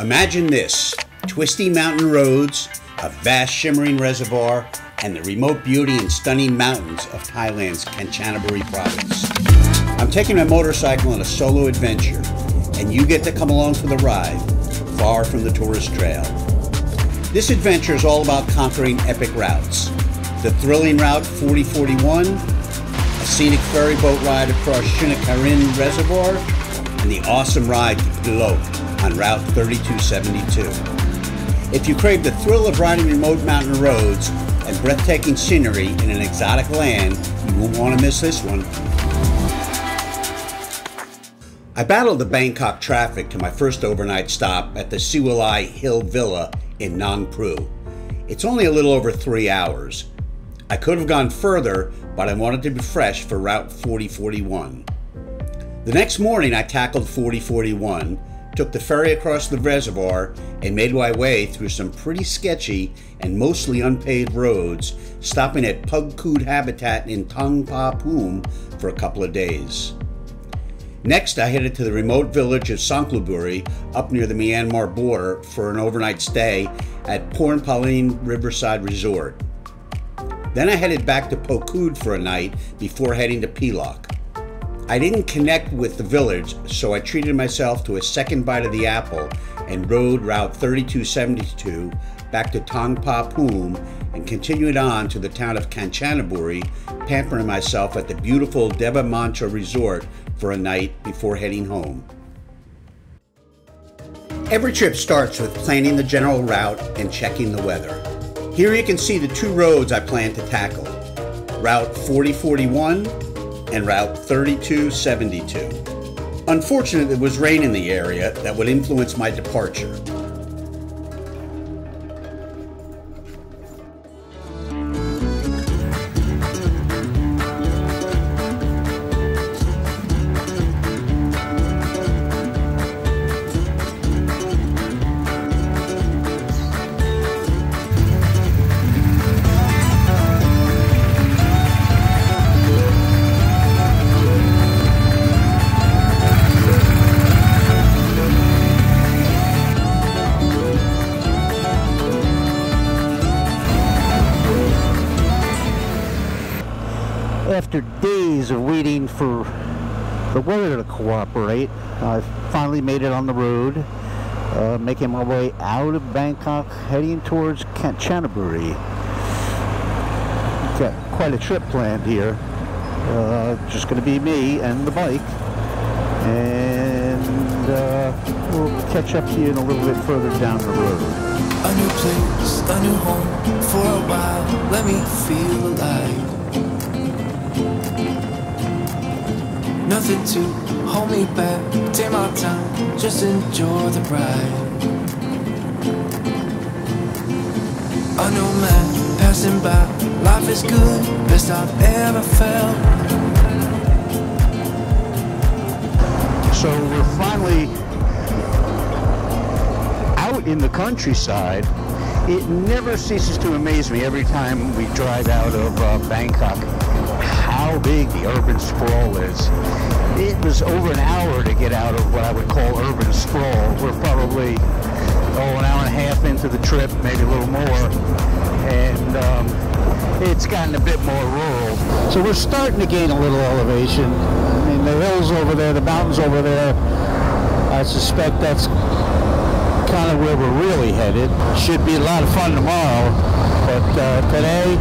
Imagine this, twisty mountain roads, a vast shimmering reservoir, and the remote beauty and stunning mountains of Thailand's Kanchanaburi province. I'm taking my motorcycle on a solo adventure, and you get to come along for the ride, far from the tourist trail. This adventure is all about conquering epic routes. The thrilling Route 4041, a scenic ferry boat ride across Sinakharin Reservoir, and the awesome ride to Pilok on Route 3272. If you crave the thrill of riding remote mountain roads and breathtaking scenery in an exotic land, you won't want to miss this one. I battled the Bangkok traffic to my first overnight stop at the Siwilai Hill Villa in Nong Pru. It's only a little over 3 hours. I could have gone further, but I wanted to be fresh for Route 4041. The next morning, I tackled 4041, took the ferry across the reservoir, and made my way through some pretty sketchy and mostly unpaved roads, stopping at Phu Kood Habitat in Thong Pha Phum for a couple of days. Next, I headed to the remote village of Sangkhlaburi, up near the Myanmar border, for an overnight stay at Pornpalin Riverside Resort. Then I headed back to Phu Kood for a night before heading to Pilok. I didn't connect with the village, so I treated myself to a second bite of the apple and rode Route 3272 back to Thong Pha Phum and continued on to the town of Kanchanaburi, pampering myself at the beautiful Deva Mancha Resort for a night before heading home. Every trip starts with planning the general route and checking the weather. Here you can see the two roads I plan to tackle, Route 4041 and Route 3272. Unfortunately, there was rain in the area that would influence my departure. After days of waiting for the weather to cooperate, I finally made it on the road, making my way out of Bangkok, heading towards Kanchanaburi. Got quite a trip planned here. Just going to be me and the bike, and we'll catch up to you in a little bit further down the road. A new place, a new home for a while. Let me feel alive. Nothing to hold me back, take my time, just enjoy the ride. A nomad passing by, life is good, best I've ever felt. So we're finally out in the countryside. It never ceases to amaze me every time we drive out of Bangkok, how big the urban sprawl is. It was over an hour to get out of what I would call urban sprawl. We're probably, an hour and a half into the trip, maybe a little more, and it's gotten a bit more rural. So we're starting to gain a little elevation. I mean, the hills over there, the mountains over there, I suspect that's kind of where we're really headed. Should be a lot of fun tomorrow, but today,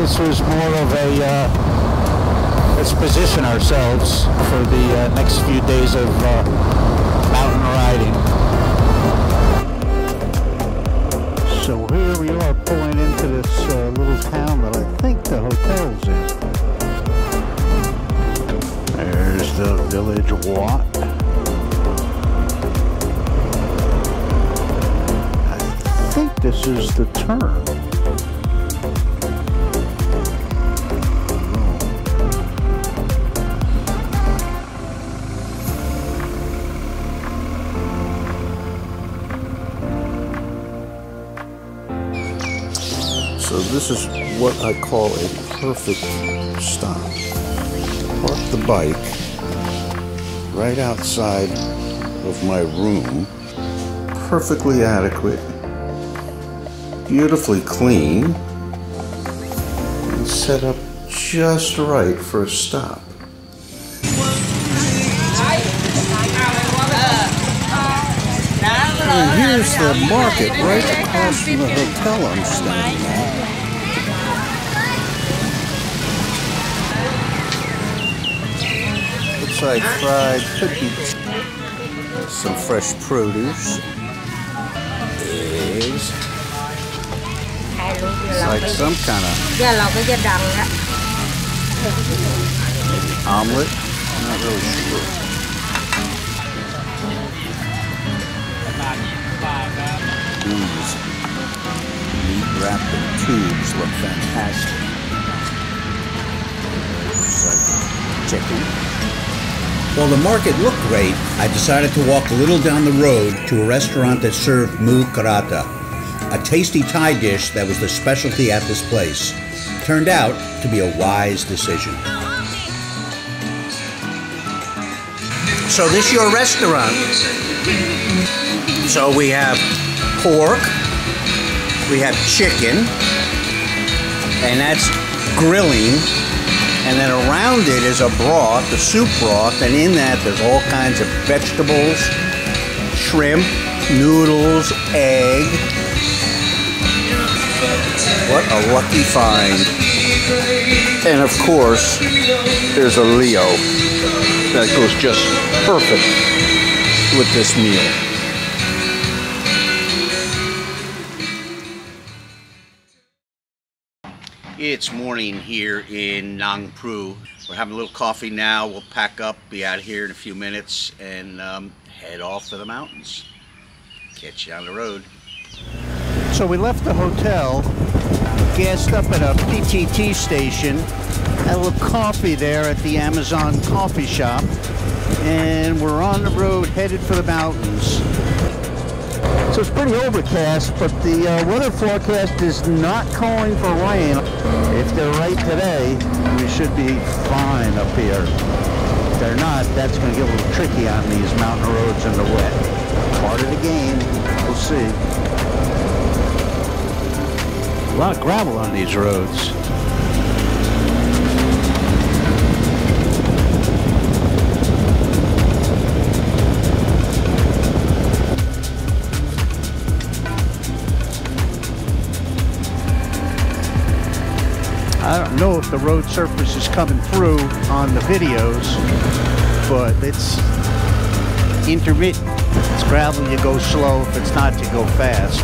this was more of a, let's position ourselves for the next few days of mountain riding. So here we are pulling into this little town that I think the hotel's in. There's the village Wat. I think this is the turn. So this is what I call a perfect stop. Park the bike right outside of my room, perfectly adequate, beautifully clean, and set up just right for a stop. And here's the market right across from the hotel I'm staying at. Looks like fried cookies, some fresh produce, eggs. It's like some kind of omelet. I'm not really sure. These meat wrapped in tubes look fantastic. It's like chicken. While the market looked great, I decided to walk a little down the road to a restaurant that served mu karata, a tasty Thai dish that was the specialty at this place. Turned out to be a wise decision. So this your restaurant? So we have pork, we have chicken, and that's grilling, and then around it is a broth, the soup broth, and in that there's all kinds of vegetables, shrimp, noodles, egg. What a lucky find. And of course, there's a Leo that goes just perfect with this meal. It's morning here in Nong Pru. We're having a little coffee now. We'll pack up, be out here in a few minutes, and head off to the mountains. Catch you on the road. So we left the hotel, gassed up at a PTT station, had a little coffee there at the Amazon coffee shop, and we're on the road headed for the mountains. So it's pretty overcast, but the weather forecast is not calling for rain. If they're right today, we should be fine up here. If they're not, that's going to get a little tricky on these mountain roads in the wet. Part of the game, we'll see. A lot of gravel on these roads. I don't know if the road surface is coming through on the videos, but it's intermittent. If it's gravel, you go slow. If it's not, you go fast.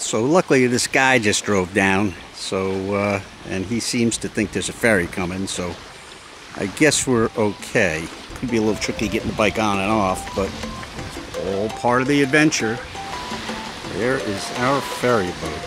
So luckily this guy just drove down, so and he seems to think there's a ferry coming, so I guess we're okay. Could be a little tricky getting the bike on and off, but all part of the adventure. There is our ferry boat.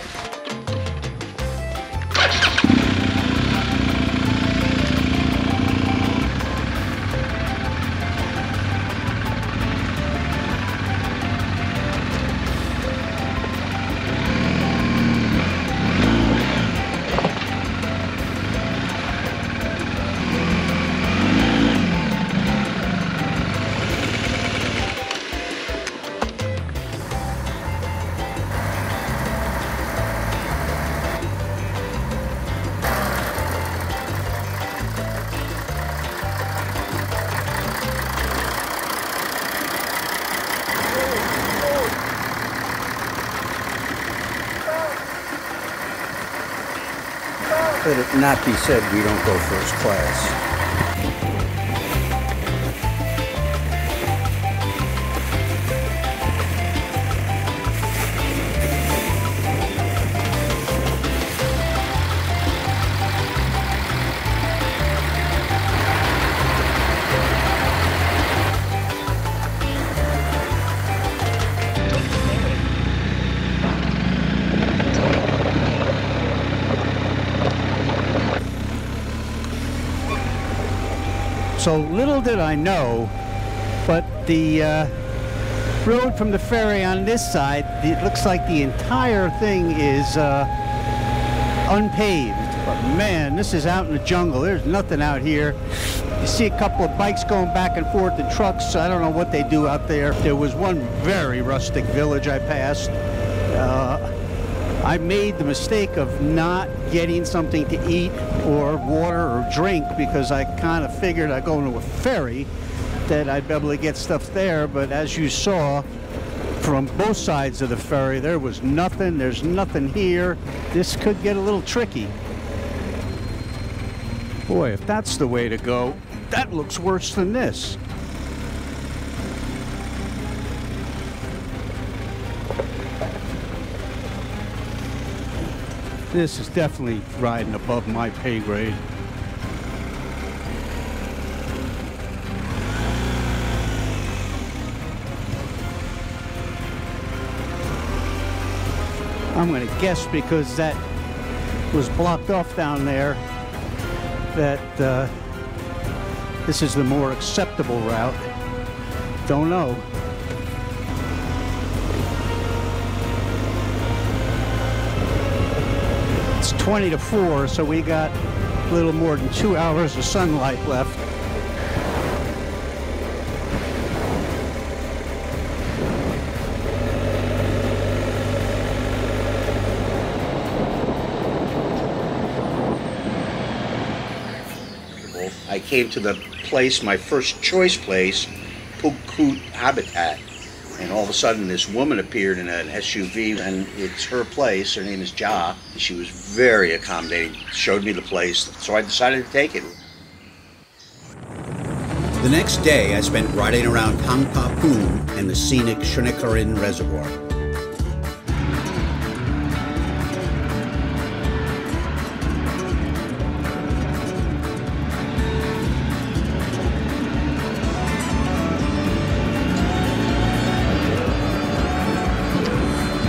Let it not be said we don't go first class. So little did I know, but the road from the ferry on this side, it looks like the entire thing is unpaved. But man, this is out in the jungle. There's nothing out here. You see a couple of bikes going back and forth and trucks. I don't know what they do out there. There was one very rustic village I passed. I made the mistake of not getting something to eat or water or drink because I kind of figured I'd go into a ferry that I'd be able to get stuff there. But as you saw, from both sides of the ferry, there was nothing. There's nothing here. This could get a little tricky. Boy, if that's the way to go, that looks worse than this. This is definitely riding above my pay grade. I'm going to guess because that was blocked off down there that this is the more acceptable route. Don't know. It's 20 to 4, so we got a little more than 2 hours of sunlight left. I came to the place, my first choice place, Phu Kood Habitat. And all of a sudden, this woman appeared in an SUV, and it's her place. Her name is Ja. She was very accommodating, showed me the place, so I decided to take it. The next day, I spent riding around Tham Kapoon and the scenic Sinakharin Reservoir.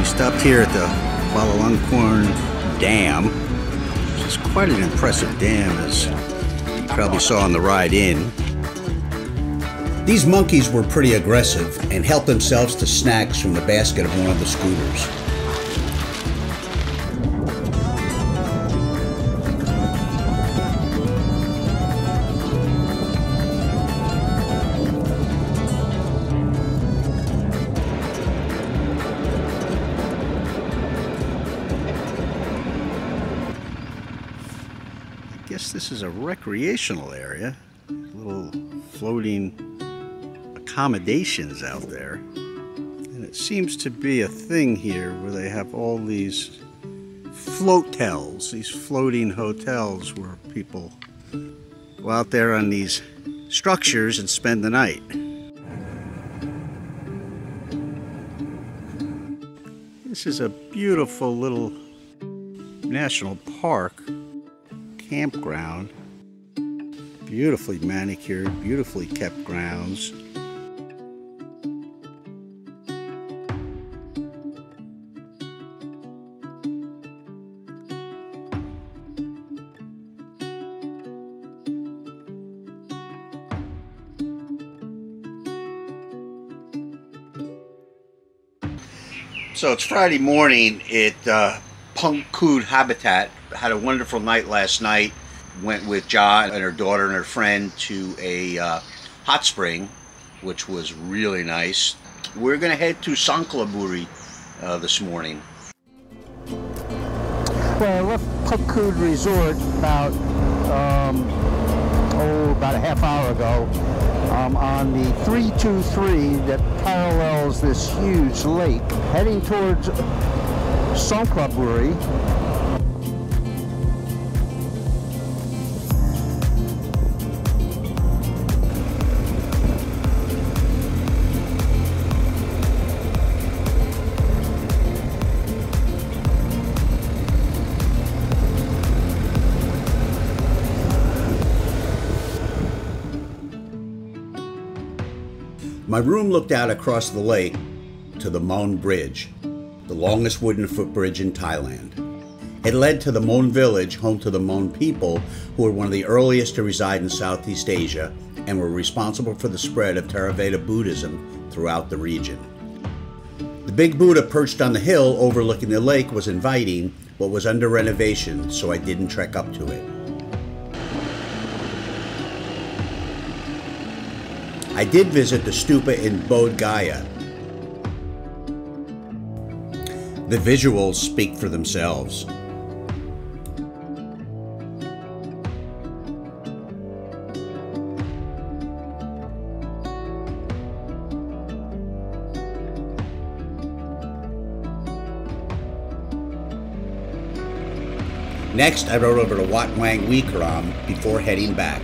Stopped here at the Vajiralongkorn Dam, which is quite an impressive dam, as you probably saw on the ride in. These monkeys were pretty aggressive and helped themselves to snacks from the basket of one of the scooters. This is a recreational area, little floating accommodations out there. And it seems to be a thing here where they have all these floatels, these floating hotels where people go out there on these structures and spend the night. This is a beautiful little national park. Campground, beautifully manicured, beautifully kept grounds. So it's Friday morning at Phu Kood Habitat. Had a wonderful night last night. Went with Ja and her daughter and her friend to a hot spring, which was really nice. We're going to head to Sangkhlaburi this morning. Well, I left Phu Kood Resort about a half hour ago on the 323 that parallels this huge lake, heading towards Sangkhlaburi. My room looked out across the lake to the Mon Bridge, the longest wooden footbridge in Thailand. It led to the Mon village, home to the Mon people, who were one of the earliest to reside in Southeast Asia and were responsible for the spread of Theravada Buddhism throughout the region. The big Buddha perched on the hill overlooking the lake was inviting, but was under renovation, so I didn't trek up to it. I did visit the stupa in Bodh Gaya. The visuals speak for themselves. Next, I rode over to Wat Wang Weekaram before heading back.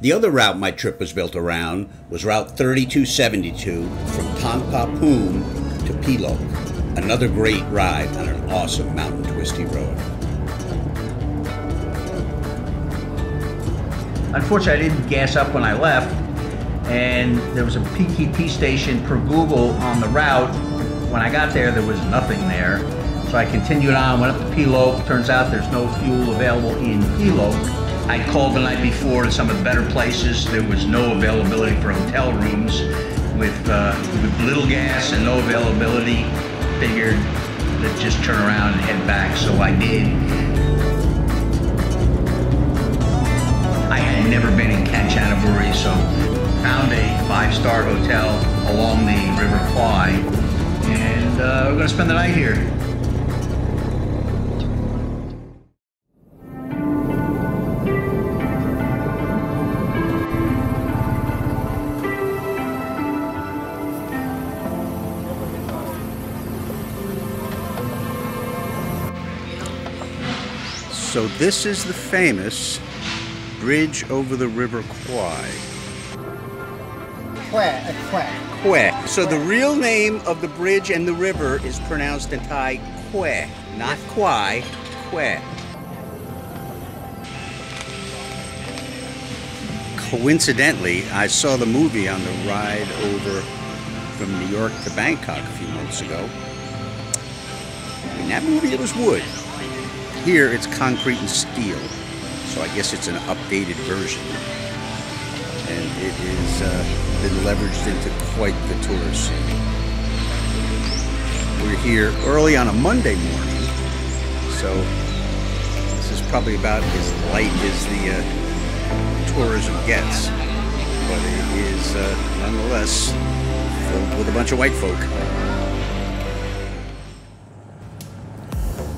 The other route my trip was built around was Route 3272 from Thong Pha Phum to Pilok, another great ride on an awesome mountain twisty road. Unfortunately, I didn't gas up when I left, and there was a PTT station per Google on the route. When I got there, there was nothing there. So I continued on, went up to Pilok. Turns out there's no fuel available in Pilok. I called the night before to some of the better places. There was no availability for hotel rooms with little gas and no availability. Figured, let's just turn around and head back, so I did. I had never been in Kanchanaburi, so found a five-star hotel along the River Kwai, and we're gonna spend the night here. So this is the famous Bridge Over the River Kwai. Kwai. So the real name of the bridge and the river is pronounced in Thai Kwai, not Kwai, Kwai. Coincidentally, I saw the movie on the ride over from New York to Bangkok a few months ago. In that movie, it was wood. Here, it's concrete and steel, so I guess it's an updated version. And it has been leveraged into quite the tourist scene. We're here early on a Monday morning, so this is probably about as light as the tourism gets. But it is nonetheless filled with a bunch of white folk.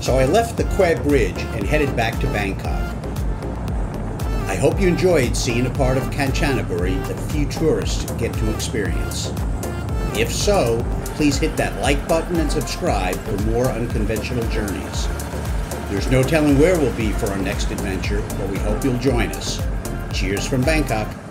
So I left the Kwai Bridge and headed back to Bangkok. I hope you enjoyed seeing a part of Kanchanaburi that few tourists get to experience. If so, please hit that like button and subscribe for more unconventional journeys. There's no telling where we'll be for our next adventure, but we hope you'll join us. Cheers from Bangkok.